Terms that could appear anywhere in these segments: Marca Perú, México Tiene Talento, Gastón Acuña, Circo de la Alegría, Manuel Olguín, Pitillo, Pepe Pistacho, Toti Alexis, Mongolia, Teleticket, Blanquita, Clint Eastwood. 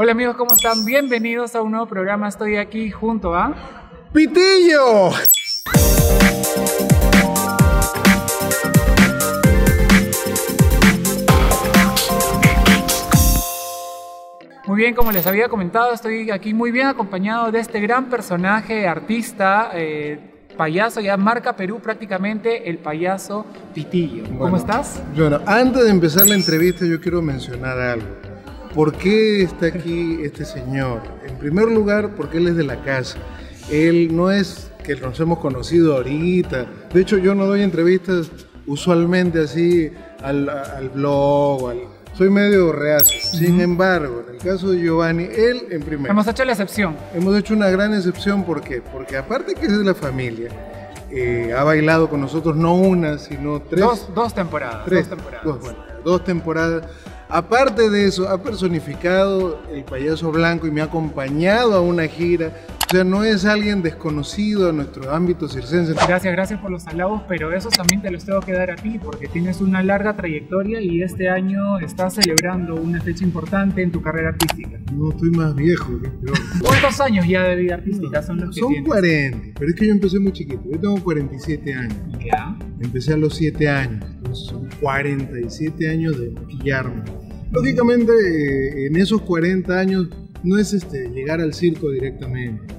Hola amigos, ¿cómo están? Bienvenidos a un nuevo programa. Estoy aquí junto a... ¡Pitillo! Muy bien, como les había comentado, estoy aquí muy bien acompañado de este gran personaje, artista, payaso, ya Marca Perú prácticamente, el payaso Pitillo. Bueno, ¿cómo estás? Bueno, antes de empezar la entrevista yo quiero mencionar algo. ¿Por qué está aquí este señor? En primer lugar, porque él es de la casa. Él no es que nos hemos conocido ahorita. De hecho, yo no doy entrevistas usualmente así al blog o al... Soy medio reacio. Sin embargo, en el caso de Giovanni, él en primero... Hemos hecho la excepción. Hemos hecho una gran excepción. ¿Por qué? Porque aparte que es de la familia, ha bailado con nosotros no una, sino tres... Dos temporadas. Aparte de eso, ha personificado el payaso blanco y me ha acompañado a una gira. O sea, no es alguien desconocido a nuestro ámbito circense. Gracias por los halagos, pero eso también te los tengo que dar a ti, porque tienes una larga trayectoria y este año estás celebrando una fecha importante en tu carrera artística. No, estoy más viejo. ¿Cuántos años ya de vida artística son los que tienes? Son 40, pero es que yo empecé muy chiquito. Yo tengo 47 años. ¿Ya? Empecé a los 7 años, entonces son 47 años de maquillarme. Lógicamente, en esos 40 años no es llegar al circo directamente.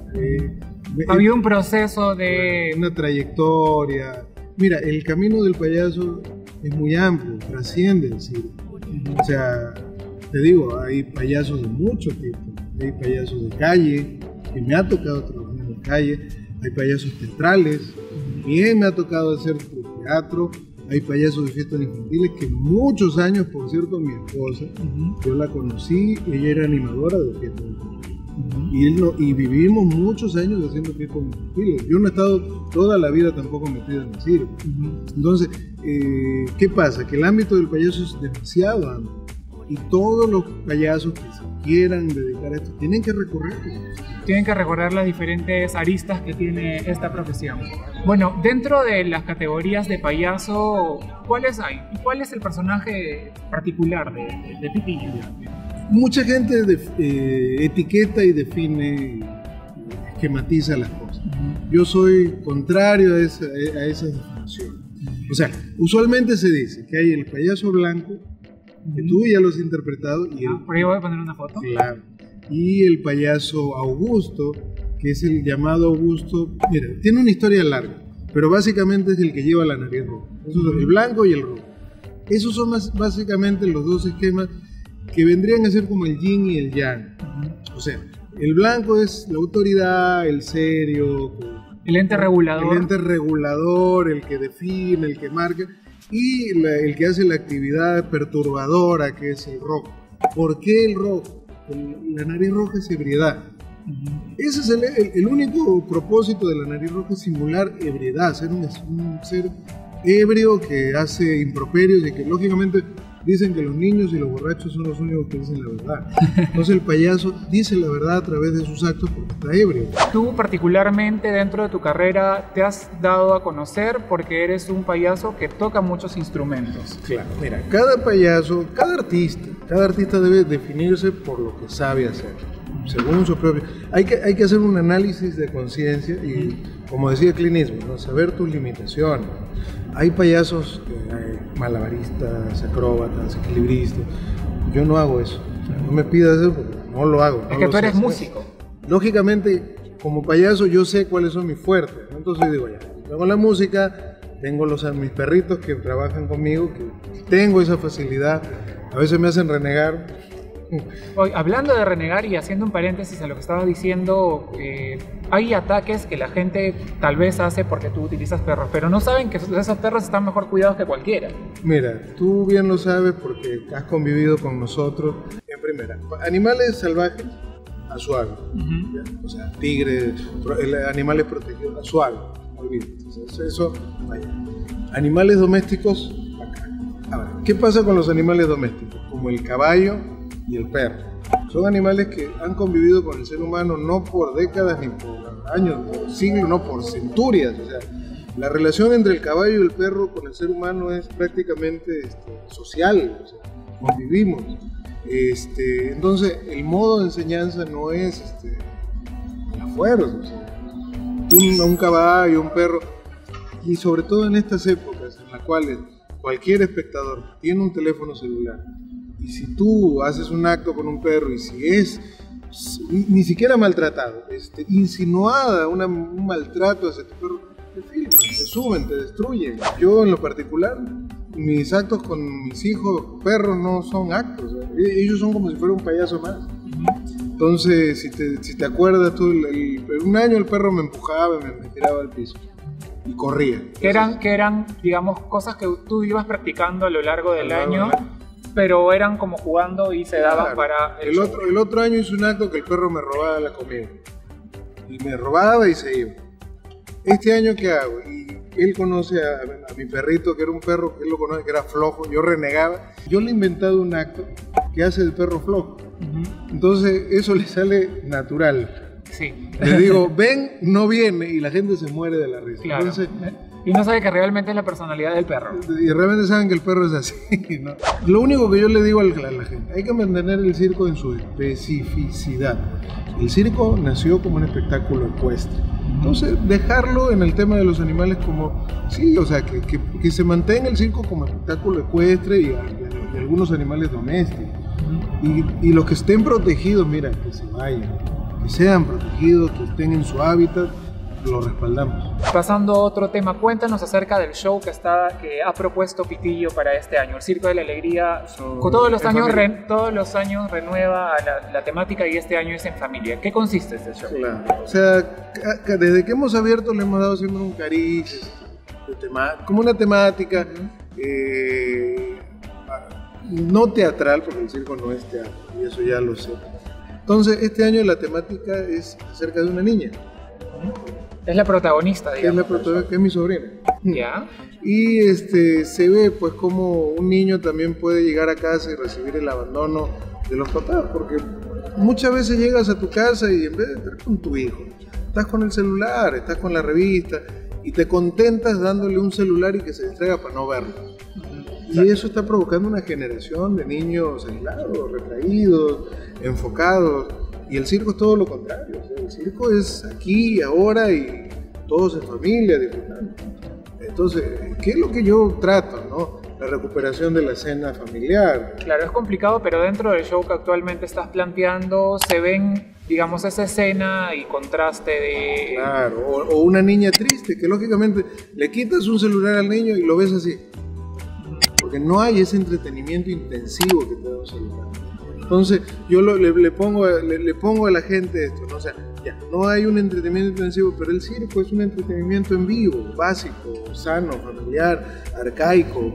Había un proceso de... Una trayectoria. Mira, el camino del payaso es muy amplio, trasciende el circo. O sea, te digo, hay payasos de mucho tipo. Hay payasos de calle, que me ha tocado trabajar en la calle. Hay payasos teatrales, también me ha tocado hacer teatro. Hay payasos de fiestas infantiles que muchos años, por cierto, mi esposa, yo la conocí, ella era animadora de fiestas infantiles. Y vivimos muchos años haciendo fiestas infantiles. Yo no he estado toda la vida tampoco metido en el circo. Entonces, ¿qué pasa? Que el ámbito del payaso es demasiado amplio. Y todos los payasos que se quieran dedicar a esto tienen que recorrer. Las diferentes aristas que tiene esta profesión. Bueno, dentro de las categorías de payaso, ¿cuáles hay? ¿Y cuál es el personaje particular de Pitillo? Mucha gente etiqueta y define, esquematiza las cosas. Yo soy contrario a esas definiciones. O sea, usualmente se dice que hay el payaso blanco, que tú ya los has interpretado. Y por ahí voy a poner una foto. Claro. Y el payaso Augusto, que es el llamado Augusto. Mira, tiene una historia larga, pero básicamente es el que lleva la nariz roja. Esos son el blanco y el rojo. Esos son básicamente los dos esquemas que vendrían a ser como el yin y el yang. O sea, el blanco es la autoridad, el serio, el ente regulador. El ente regulador, el que define, el que marca. Y el que hace la actividad perturbadora, que es el rojo. ¿Por qué el rojo? La nariz roja es ebriedad. Ese es el único propósito de la nariz roja, es simular ebriedad, ser un ser ebrio que hace improperios y que lógicamente dicen que los niños y los borrachos son los únicos que dicen la verdad. Entonces el payaso dice la verdad a través de sus actos porque está ebrio. Tú particularmente dentro de tu carrera te has dado a conocer porque eres un payaso que toca muchos instrumentos. Claro, mira, cada payaso, cada artista debe definirse por lo que sabe hacer, según su propio... Hay que hacer un análisis de conciencia y, como decía Clint Eastwood, ¿no? Saber tus limitaciones. Hay payasos malabaristas, acróbatas, equilibristas. Yo no hago eso. No me pidas eso porque no lo hago. Es que tú eres músico. Lógicamente, como payaso, yo sé cuáles son mis fuertes. Entonces digo, ya, tengo la música, tengo mis perritos que trabajan conmigo, que tengo esa facilidad. A veces me hacen renegar. Hoy, hablando de renegar y haciendo un paréntesis a lo que estaba diciendo, hay ataques que la gente tal vez hace porque tú utilizas perros, pero no saben que esos perros están mejor cuidados que cualquiera. Mira, tú bien lo sabes porque has convivido con nosotros. En primera, animales salvajes a su hábitat. O sea, tigres, animales protegidos a su hábitat. Eso, vaya. Animales domésticos, acá. Ahora, ¿qué pasa con los animales domésticos? Como el caballo y el perro. Son animales que han convivido con el ser humano no por décadas, ni por años, ni por siglos, no por centurias. O sea, la relación entre el caballo y el perro con el ser humano es prácticamente social. O sea, convivimos. Entonces, el modo de enseñanza no es la fuerza, o sea, un caballo, un perro, y sobre todo en estas épocas en las cuales cualquier espectador tiene un teléfono celular, y si tú haces un acto con un perro y si es ni siquiera maltratado, insinuada un maltrato hacia tu perro, te filman, te suben, te destruyen. Yo en lo particular, mis actos con mis hijos perros no son actos, ellos son como si fuera un payaso más. Entonces, si te acuerdas tú, un año el perro me empujaba, me tiraba al piso y corría. Entonces, que eran, digamos, cosas que tú ibas practicando a lo largo del año, pero eran como jugando y se daban para... El otro año hice un acto que el perro me robaba la comida. Y me robaba y se iba. Este año, ¿qué hago? Y él conoce a mi perrito, que era un perro, él lo conoce, que era flojo, yo renegaba. Yo le he inventado un acto que hace el perro flojo. Entonces, eso le sale natural. Sí. Le digo, ven, no viene, y la gente se muere de la risa. Claro. Entonces... Y no sabe que realmente es la personalidad del perro. Y realmente saben que el perro es así, ¿no? Lo único que yo le digo a la gente, hay que mantener el circo en su especificidad. El circo nació como un espectáculo ecuestre. Entonces, dejarlo en el tema de los animales como... Sí, o sea, que se mantenga el circo como espectáculo ecuestre y algunos animales domésticos. Y los que estén protegidos, mira, que se vayan. Que sean protegidos, que estén en su hábitat. Lo respaldamos. Pasando a otro tema, cuéntanos acerca del show que ha propuesto Pitillo para este año, el Circo de la Alegría. Todos los años renueva la temática y este año es en familia. ¿Qué consiste este show? Claro. O sea, desde que hemos abierto le hemos dado siempre un cariz, como una temática no teatral, porque el circo no es teatro, y eso ya lo sé. Entonces, este año la temática es acerca de una niña. Es la protagonista, digamos. Que es mi sobrina. Ya. Y se ve pues como un niño también puede llegar a casa y recibir el abandono de los papás, porque muchas veces llegas a tu casa y en vez de estar con tu hijo, estás con el celular, estás con la revista y te contentas dándole un celular y que se distraiga para no verlo. Y eso está provocando una generación de niños aislados, retraídos, enfocados. Y el circo es todo lo contrario, o sea, el circo es aquí, ahora y todos en familia disfrutando. Entonces, ¿qué es lo que yo trato, no? La recuperación de la escena familiar. Claro, es complicado, pero dentro del show que actualmente estás planteando se ven, digamos, esa escena y contraste de... Claro, o una niña triste que lógicamente le quitas un celular al niño y lo ves así. Porque no hay ese entretenimiento intensivo que te da un celular. Entonces, yo le pongo a la gente esto, ¿no? O sea, ya, no hay un entretenimiento intensivo, pero el circo es un entretenimiento en vivo, básico, sano, familiar, arcaico.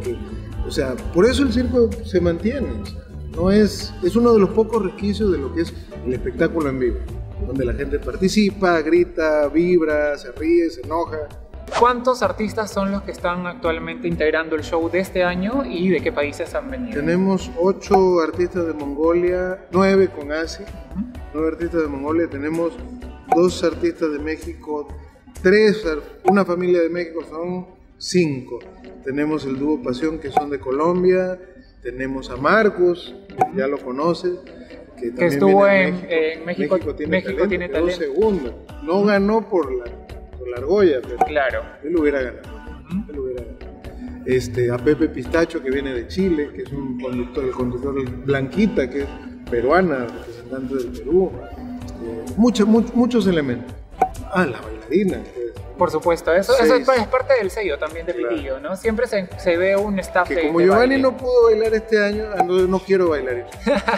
O sea, por eso el circo se mantiene. O sea, no es uno de los pocos resquicios de lo que es el espectáculo en vivo, donde la gente participa, grita, vibra, se ríe, se enoja. ¿Cuántos artistas son los que están actualmente integrando el show de este año y de qué países han venido? Tenemos 8 artistas de Mongolia, 9 con Asia, 9 artistas de Mongolia, tenemos 2 artistas de México, 3, una familia de México, son 5. Tenemos el dúo Pasión, que son de Colombia, tenemos a Marcos, que ya lo conoces, que estuvo en México, México Tiene Talento. Segundo. No ganó por la argolla, pero claro, él hubiera ganado. A Pepe Pistacho, que viene de Chile, que es un conductor, el conductor Blanquita, que es peruana, representante del Perú. Muchos elementos. La bailarina. Por supuesto, eso es parte del sello también de Pitillo, ¿no? Siempre se ve un staff que como Giovanni no pudo bailar este año, no quiero bailar.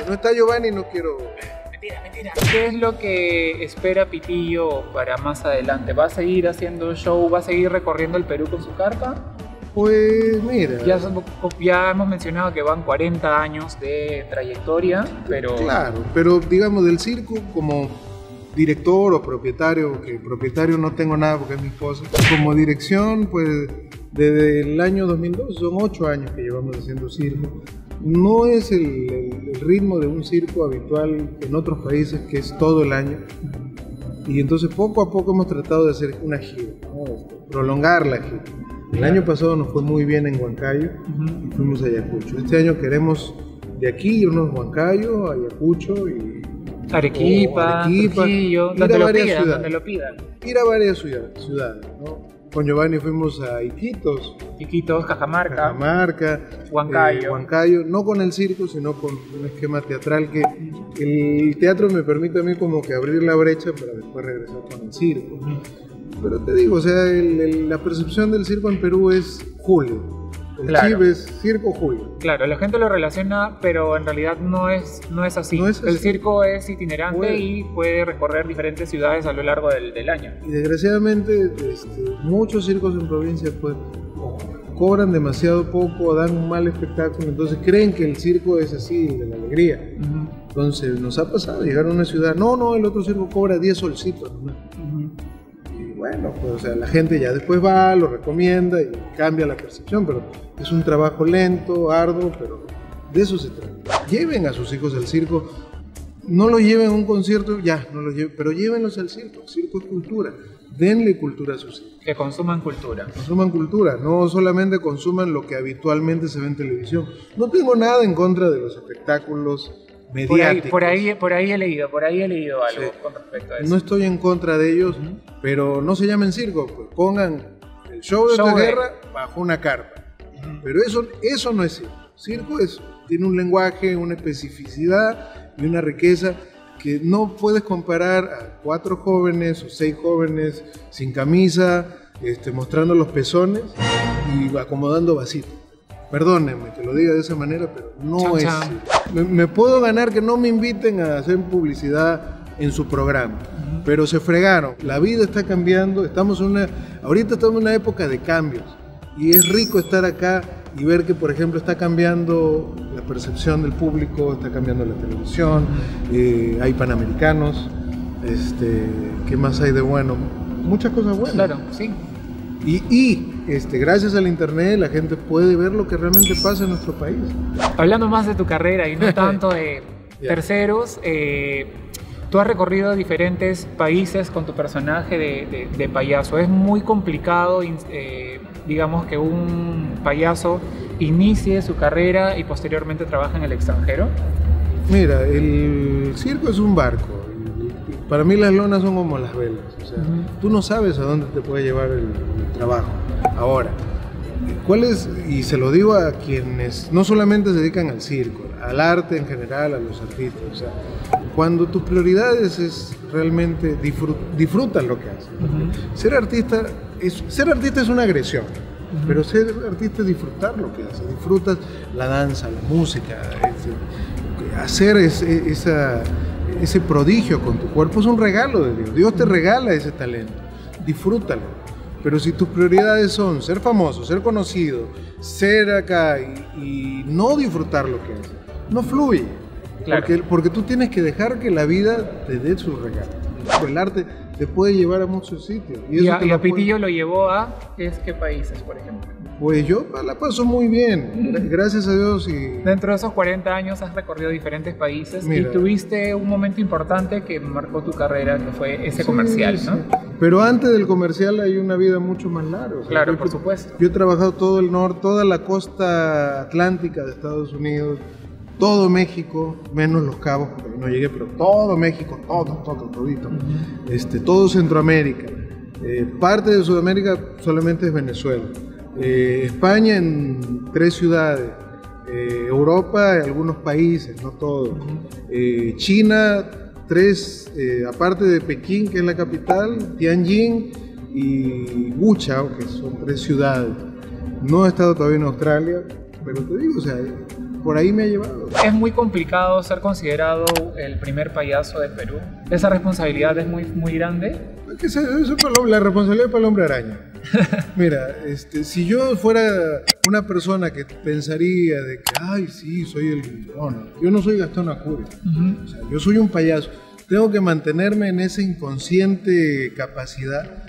No está Giovanni, no quiero... Mentira. ¿Qué es lo que espera Pitillo para más adelante? ¿Va a seguir haciendo show? ¿Va a seguir recorriendo el Perú con su carpa? Pues mira... Ya hemos mencionado que van 40 años de trayectoria, pero... Claro, pero digamos del circo como director o propietario, que propietario no tengo nada porque es mi esposa, como dirección pues desde el año 2002, son 8 años que llevamos haciendo circo. No es el ritmo de un circo habitual en otros países, que es todo el año, y entonces poco a poco hemos tratado de hacer una gira, ¿no? Prolongar la gira. El año pasado nos fue muy bien en Huancayo y fuimos a Ayacucho. Este año queremos de aquí, irnos a Huancayo, Ayacucho y Arequipa, Trujillo, donde lo pidan. Ir a varias ciudades, ¿no? Con Giovanni fuimos a Iquitos, Cajamarca, Huancayo, no con el circo, sino con un esquema teatral que el teatro me permite a mí como que abrir la brecha para después regresar con el circo. Pero te digo, o sea, la percepción del circo en Perú es Julio. El chip es circo Julio. Claro, la gente lo relaciona, pero en realidad no es así. No es así. El circo es itinerante y puede recorrer diferentes ciudades a lo largo del año. Y desgraciadamente muchos circos en provincia pues cobran demasiado poco, dan un mal espectáculo, entonces creen que el circo es así, de la alegría. Entonces nos ha pasado llegar a una ciudad, no, el otro circo cobra 10 solcitos nomás. Bueno, pues o sea, la gente ya después va, lo recomienda y cambia la percepción, pero es un trabajo lento, arduo, pero de eso se trata. Lleven a sus hijos al circo, no los lleven a un concierto, pero llévenlos al circo. El circo es cultura, denle cultura a sus hijos. Que consuman cultura. No solamente consuman lo que habitualmente se ve en televisión. No tengo nada en contra de los espectáculos mediáticos. Por ahí he leído algo con respecto a eso. No estoy en contra de ellos, pero no se llamen circo, pues pongan el show de guerra bajo una carpa. Pero eso no es circo. Circo tiene un lenguaje, una especificidad y una riqueza que no puedes comparar a 4 jóvenes o 6 jóvenes sin camisa, mostrando los pezones y acomodando vasitos. Perdónenme que lo diga de esa manera, pero no es circo. Me puedo ganar que no me inviten a hacer publicidad en su programa, pero se fregaron. La vida está cambiando, ahorita estamos en una época de cambios y es rico estar acá y ver que, por ejemplo, está cambiando la percepción del público, está cambiando la televisión, hay panamericanos, ¿qué más hay de bueno? Muchas cosas buenas. Claro, sí. Y gracias al internet la gente puede ver lo que realmente pasa en nuestro país. Hablando más de tu carrera y no tanto de terceros, tú has recorrido diferentes países con tu personaje de payaso. Es muy complicado, digamos, que un payaso inicie su carrera y posteriormente trabaje en el extranjero. Mira, el circo es un barco. Para mí las lonas son como las velas, o sea, tú no sabes a dónde te puede llevar el trabajo. Ahora, y se lo digo a quienes no solamente se dedican al circo, al arte en general, a los artistas, o sea, cuando tus prioridades es realmente disfrutar lo que haces. Ser artista es una agresión, pero ser artista es disfrutar lo que haces, disfrutas la danza, la música, ese prodigio con tu cuerpo es un regalo de Dios. Dios te regala ese talento, disfrútalo. Pero si tus prioridades son ser famoso, ser conocido, ser acá y no disfrutar lo que haces, no fluye. Claro. Porque tú tienes que dejar que la vida te dé su regalo. El arte te puede llevar a muchos sitios. Y a Pitillo lo llevó a qué países, por ejemplo. Pues yo la paso muy bien, gracias a Dios. Dentro de esos 40 años has recorrido diferentes países. Mira, y tuviste un momento importante que marcó tu carrera, que fue ese comercial, ¿no? Pero antes del comercial hay una vida mucho más larga. O sea, claro, por supuesto. Yo he trabajado todo el norte, toda la costa atlántica de Estados Unidos, todo México, menos Los Cabos, porque no llegué, pero todo México, todito. Todo Centroamérica, parte de Sudamérica solamente es Venezuela. España en 3 ciudades, Europa en algunos países, no todos, China 3, aparte de Pekín, que es la capital, Tianjin y Guangzhou, que son 3 ciudades. No he estado todavía en Australia, pero te digo, o sea, por ahí me ha llevado. Es muy complicado ser considerado el primer payaso de Perú. Esa responsabilidad es muy, muy grande. La responsabilidad es para el hombre araña. Mira, si yo fuera una persona que pensaría de que, ay, sí, soy el... yo no soy Gastón Acuña, o sea, yo soy un payaso. Tengo que mantenerme en esa inconsciente capacidad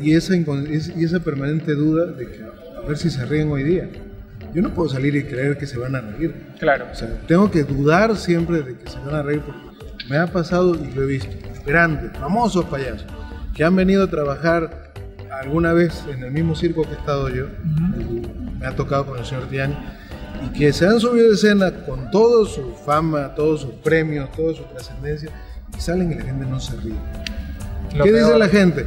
y esa permanente duda de que a ver si se ríen hoy día. Yo no puedo salir y creer que se van a reír. Claro. O sea, tengo que dudar siempre de que se van a reír, porque me ha pasado y lo he visto. Grandes, famosos payasos que han venido a trabajar alguna vez en el mismo circo que he estado yo. Me ha tocado con el señor Tian y que se han subido a escena con toda su fama, todos sus premios, toda su trascendencia, y salen y la gente no se ríe. ¿Qué dice la gente?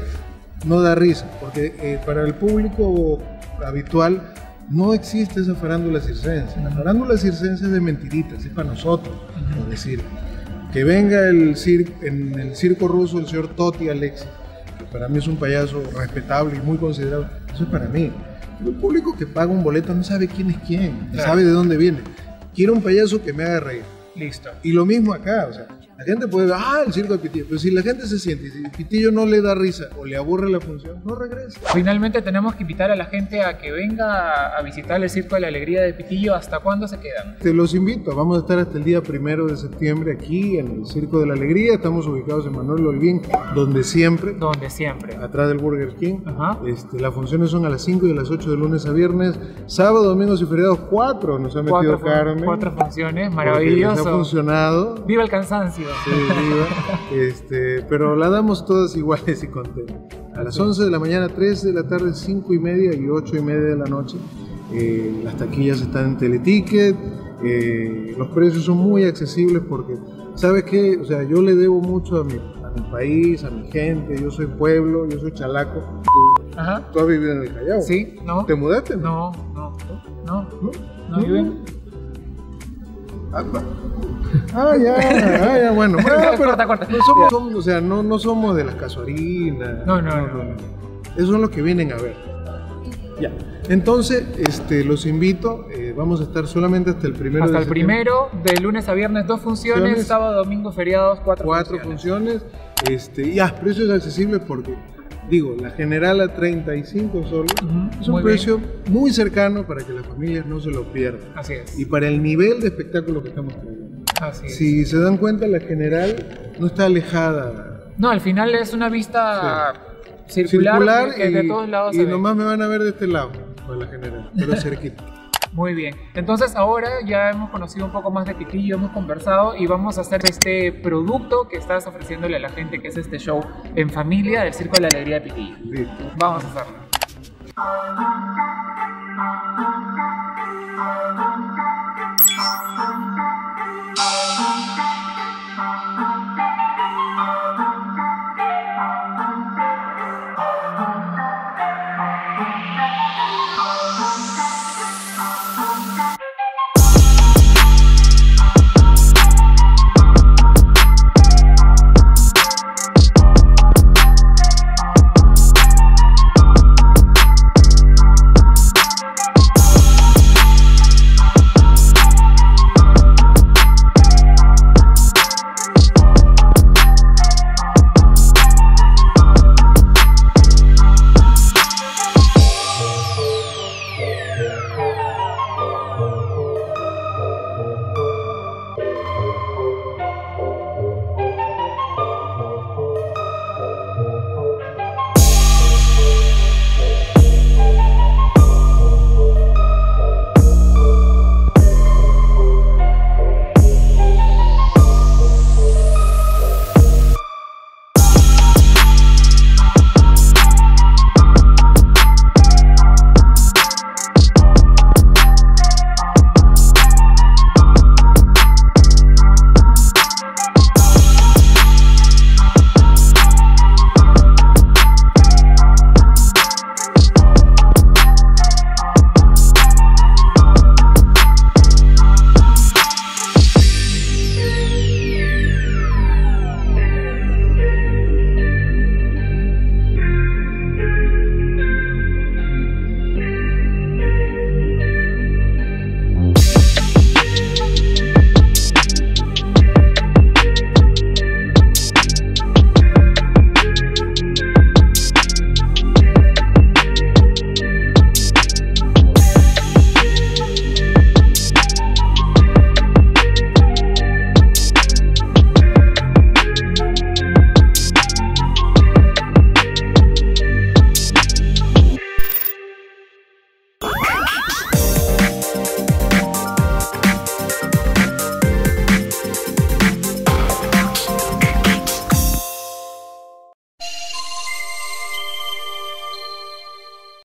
No da risa, porque para el público habitual no existe esa farándula circense. La farándula circense es de mentiritas, es para nosotros, por decir. Que venga en el circo ruso el señor Toti Alexis, que para mí es un payaso respetable y muy considerable, eso es para mí. Pero el público que paga un boleto no sabe quién es quién, no sabe de dónde viene. Quiero un payaso que me haga reír. Listo. Y lo mismo acá, o sea, la gente puede ver, ah, el circo de Pitillo, pero si la gente se siente, si el Pitillo no le da risa o le aburre la función, no regresa. Finalmente tenemos que invitar a la gente a que venga a visitar el Circo de la Alegría de Pitillo. ¿Hasta cuándo se quedan? Te los invito, vamos a estar hasta el día 1 de septiembre aquí en el Circo de la Alegría. Estamos ubicados en Manuel Olguín, donde siempre. Donde siempre. Atrás del Burger King. Ajá. Las funciones son a las 5 y a las 8 de lunes a viernes, sábado, domingos y feriados. 4 nos ha metido Carmen. 4 funciones, maravilloso. Ha funcionado. Viva el cansancio. Sí, viva. Pero la damos todas iguales y contentas. A las 11 de la mañana, 3 de la tarde, 5 y media y 8 y media de la noche. Las taquillas están en Teleticket. Los precios son muy accesibles porque, ¿sabes qué? O sea, yo le debo mucho a mi país, a mi gente. Yo soy pueblo, yo soy chalaco. Ajá. ¿Tú has vivido en el Callao? Sí, no. ¿Te mudaste? No, no, no, no, no viven. Ah, ya, bueno. Corta. No somos, o sea, no somos de las casorinas. No. Esos son los que vienen a ver. Ya. Entonces, los invito. Vamos a estar solamente hasta el 1 de septiembre. Hasta el 1, de lunes a viernes, 2 funciones. Sábado, domingo, feriados, 4 funciones. Ya, precios accesibles porque, digo, la general a 35 soles, es un precio muy cercano para que las familias no se lo pierdan. Así es. Y para el nivel de espectáculo que estamos teniendo. Así es. Si se dan cuenta, la general no está alejada. No, al final es una vista circular que de todos lados se ve. Y nomás me van a ver de este lado, con la general, pero cerquita. Muy bien, entonces ahora ya hemos conocido un poco más de Pitillo, hemos conversado y vamos a hacer este producto que estás ofreciéndole a la gente, que es este show en familia del Circo de la Alegría de Pitillo. Sí. Vamos a hacerlo.